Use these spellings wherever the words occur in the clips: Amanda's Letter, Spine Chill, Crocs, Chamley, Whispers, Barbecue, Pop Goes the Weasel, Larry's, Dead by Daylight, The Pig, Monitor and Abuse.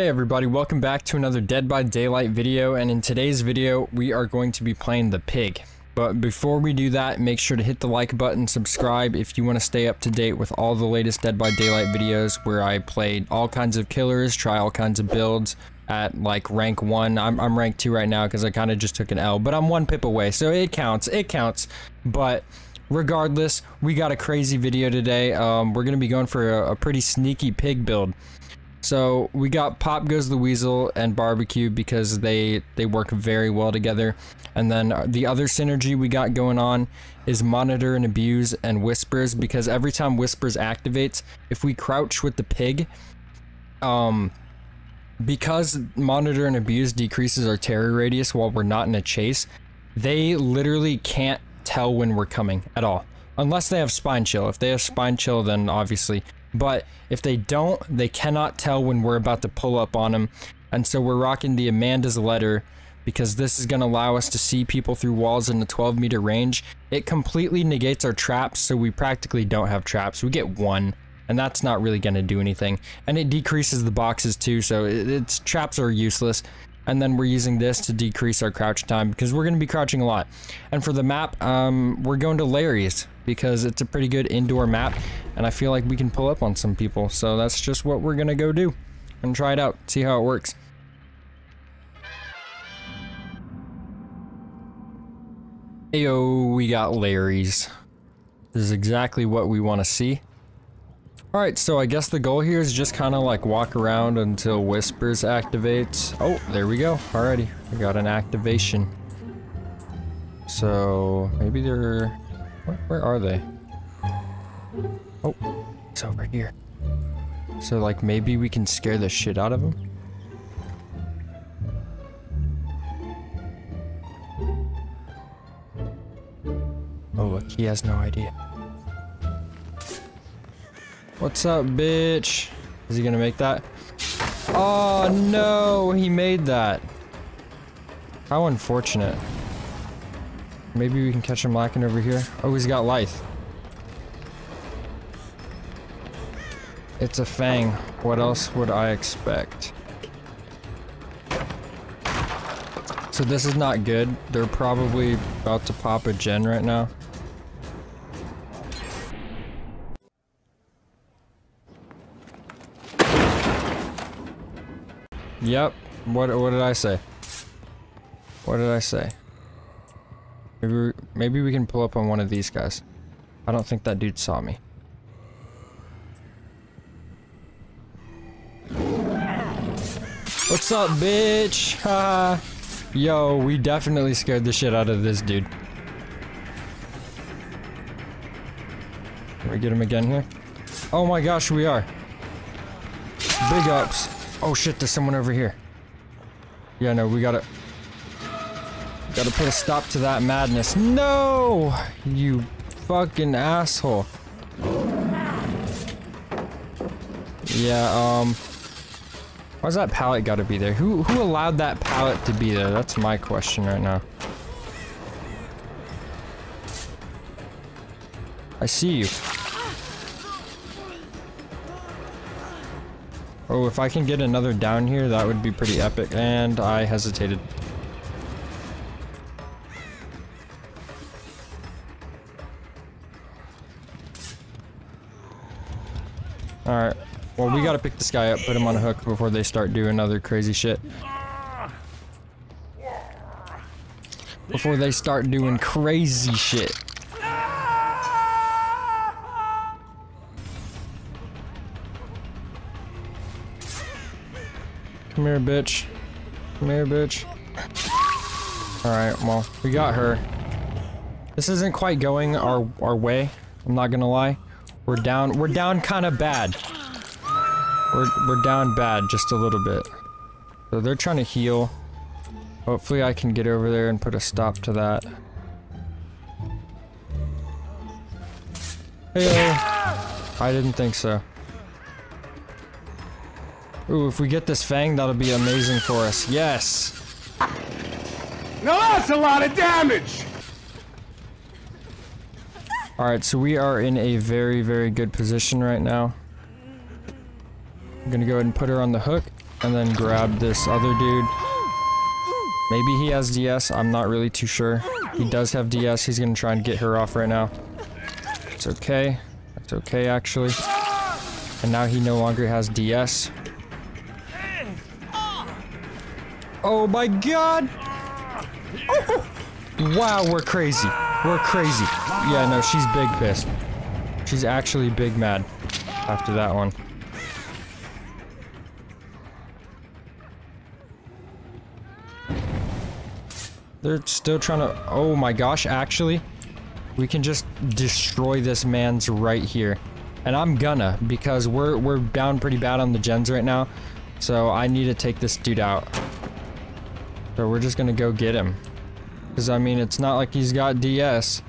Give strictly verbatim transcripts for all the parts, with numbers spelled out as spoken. Hey everybody, welcome back to another Dead by Daylight video, and in today's video we are going to be playing The Pig. But before we do that, make sure to hit the like button, subscribe if you want to stay up to date with all the latest Dead by Daylight videos where I played all kinds of killers, try all kinds of builds at like rank one. I'm, I'm rank two right now because I kind of just took an L, but I'm one pip away, so it counts, it counts. But regardless, we got a crazy video today. Um, we're going to be going for a, a pretty sneaky pig build. So we got Pop Goes the Weasel and Barbecue because they they work very well together. And then the other synergy we got going on is Monitor and Abuse and Whispers, because every time Whispers activates, if we crouch with the pig, um, because Monitor and Abuse decreases our terror radius while we're not in a chase, they literally can't tell when we're coming at all. Unless they have Spine Chill. If they have Spine Chill, then obviously. But if they don't, they cannot tell when we're about to pull up on them. And so we're rocking the Amanda's Letter because this is going to allow us to see people through walls in the twelve meter range. It completely negates our traps, so we practically don't have traps. We get one, and that's not really going to do anything. And it decreases the boxes too, so it's traps are useless. And then we're using this to decrease our crouch time because we're going to be crouching a lot. And for the map, um, we're going to Larry's because it's a pretty good indoor map, and I feel like we can pull up on some people. So that's just what we're going to go do and try it out, see how it works. Ayo, we got Larry's. This is exactly what we want to see. Alright, so I guess the goal here is just kind of like walk around until Whispers activates. Oh, there we go. Alrighty, we got an activation. So, maybe they're... Where, where are they? Oh, it's over here. So, like, maybe we can scare the shit out of them? Oh, look, he has no idea. What's up, bitch? Is he gonna make that? Oh no, he made that. How unfortunate. Maybe we can catch him lacking over here. Oh, he's got life. It's a fang. What else would I expect? So this is not good. They're probably about to pop a gen right now. Yep. What what did I say? What did I say? Maybe we, maybe we can pull up on one of these guys. I don't think that dude saw me. What's up, bitch? Uh, yo, we definitely scared the shit out of this dude. Can we get him again here? Oh my gosh, we are. Big ups. Oh shit, there's someone over here. Yeah, no, we gotta... Gotta put a stop to that madness. No! You fucking asshole. Yeah, um... Why's that pallet gotta be there? Who, who allowed that pallet to be there? That's my question right now. I see you. Oh, if I can get another down here, that would be pretty epic. And I hesitated. Alright. Well, we gotta pick this guy up, put him on a hook before they start doing other crazy shit. Before they start doing crazy shit. Come here, bitch. Come here, bitch. Alright, well, we got her. This isn't quite going our our way, I'm not gonna lie. We're down we're down kinda bad. We're we're down bad just a little bit. So they're trying to heal. Hopefully I can get over there and put a stop to that. Hey, I didn't think so. Ooh, if we get this fang, that'll be amazing for us. Yes! Now that's a lot of damage! Alright, so we are in a very, very good position right now. I'm gonna go ahead and put her on the hook. and then grab this other dude. Maybe he has D S, I'm not really too sure. He does have D S, he's gonna try and get her off right now. It's okay, that's okay actually. And now he no longer has D S. Oh my god! Oh. Wow, we're crazy. We're crazy. Yeah, no, she's big pissed. She's actually big mad after that one. They're still trying to... Oh my gosh, actually, we can just destroy this man's right here. And I'm gonna, because we're, we're down pretty bad on the gens right now. So I need to take this dude out. So we're just gonna go get him. Because, I mean, it's not like he's got D S.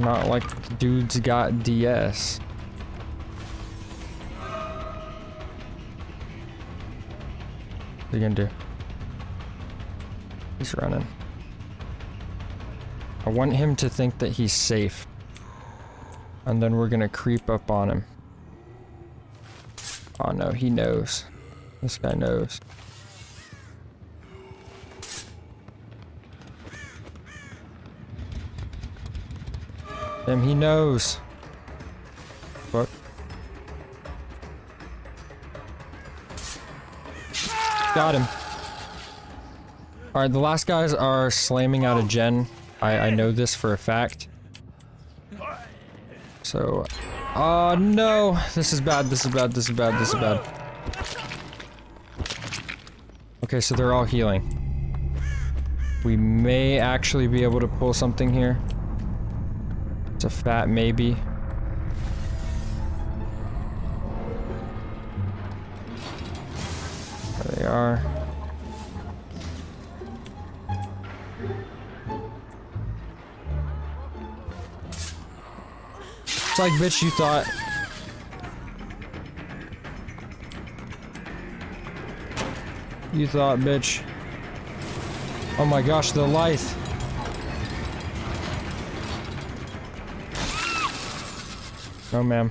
Not like the dude's got D S. What are you gonna do? He's running. I want him to think that he's safe, and then we're gonna creep up on him. Oh no, he knows. This guy knows. Damn, he knows. What? Got him. Alright, the last guys are slamming out a gen. I, I know this for a fact. So, oh no! This is bad, this is bad, this is bad, this is bad. Okay, so they're all healing. We may actually be able to pull something here. It's a fat maybe. There they are. It's like, bitch, you thought. You thought, bitch. Oh my gosh, the lithe. No, ma'am.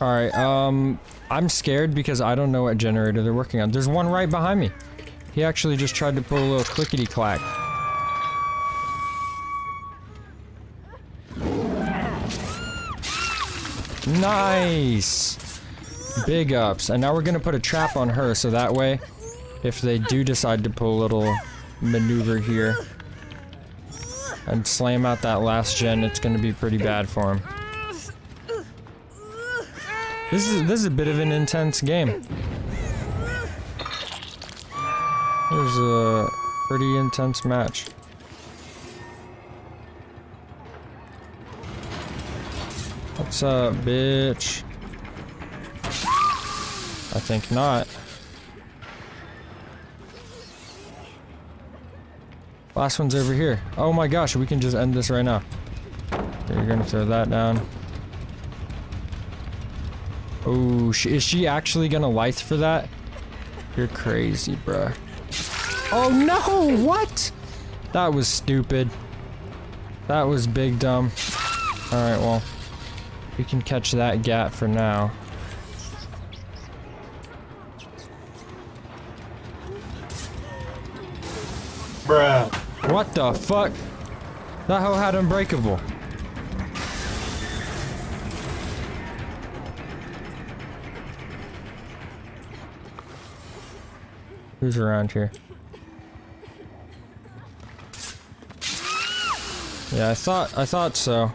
Alright, um, I'm scared because I don't know what generator they're working on. There's one right behind me. He actually just tried to pull a little clickety-clack. Nice! Big ups. And now we're gonna put a trap on her, so that way, if they do decide to pull a little maneuver here and slam out that last gen, it's gonna be pretty bad for him. This is, this is a bit of an intense game. There's a pretty intense match. What's up, bitch? I think not. Last one's over here. Oh my gosh, we can just end this right now. You're gonna throw that down. Oh, is she actually gonna lithe for that? You're crazy, bruh. Oh no, what? That was stupid. That was big dumb. Alright, well, we can catch that gat for now. Bruh. What the fuck? That hoe had unbreakable. Who's around here? Yeah, I thought I thought so.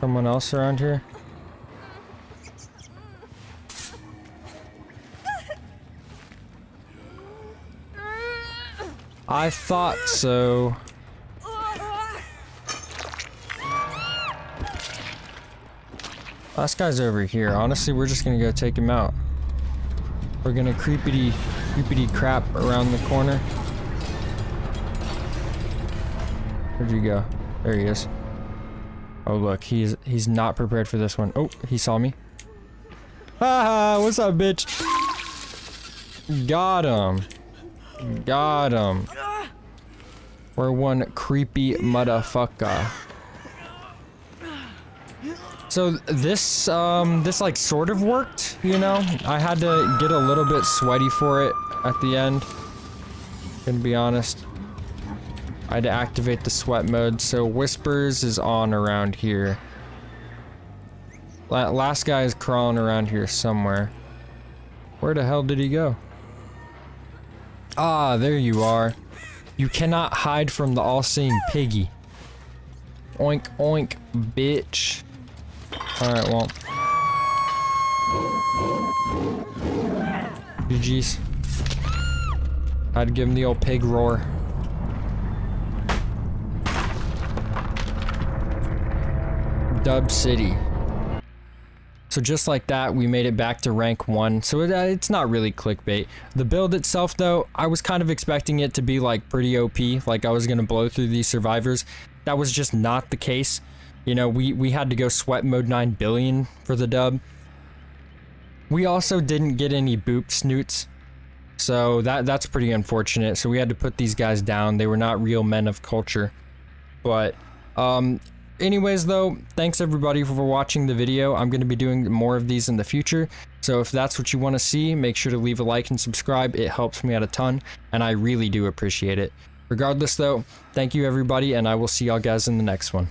Someone else around here? I thought so. Last guy's over here. Honestly, we're just gonna go take him out. We're gonna creepity, creepity crap around the corner. Where'd you go? There he is. Oh look, he's he's not prepared for this one. Oh, he saw me. Haha, what's up, bitch? Got him. Got him. We're one creepy motherfucker. So this, um, this like sort of worked, you know? I had to get a little bit sweaty for it at the end. Gonna be honest. I had to activate the sweat mode, so Whispers is on around here. That last guy is crawling around here somewhere. Where the hell did he go? Ah, there you are. You cannot hide from the all-seeing piggy. Oink, oink, bitch. Alright, well. G G's. I'd give him the old pig roar. Dub City. So just like that, we made it back to rank one. So it, uh, it's not really clickbait. The build itself though, I was kind of expecting it to be like pretty O P, like I was gonna blow through these survivors. That was just not the case. You know, we, we had to go sweat mode nine billion for the dub. We also didn't get any boop snoots. So that that's pretty unfortunate. So we had to put these guys down. They were not real men of culture. But, um... anyways though, thanks everybody for watching the video. I'm going to be doing more of these in the future, so if that's what you want to see, make sure to leave a like and subscribe. It helps me out a ton, and I really do appreciate it. Regardless though, thank you everybody, and I will see y'all guys in the next one.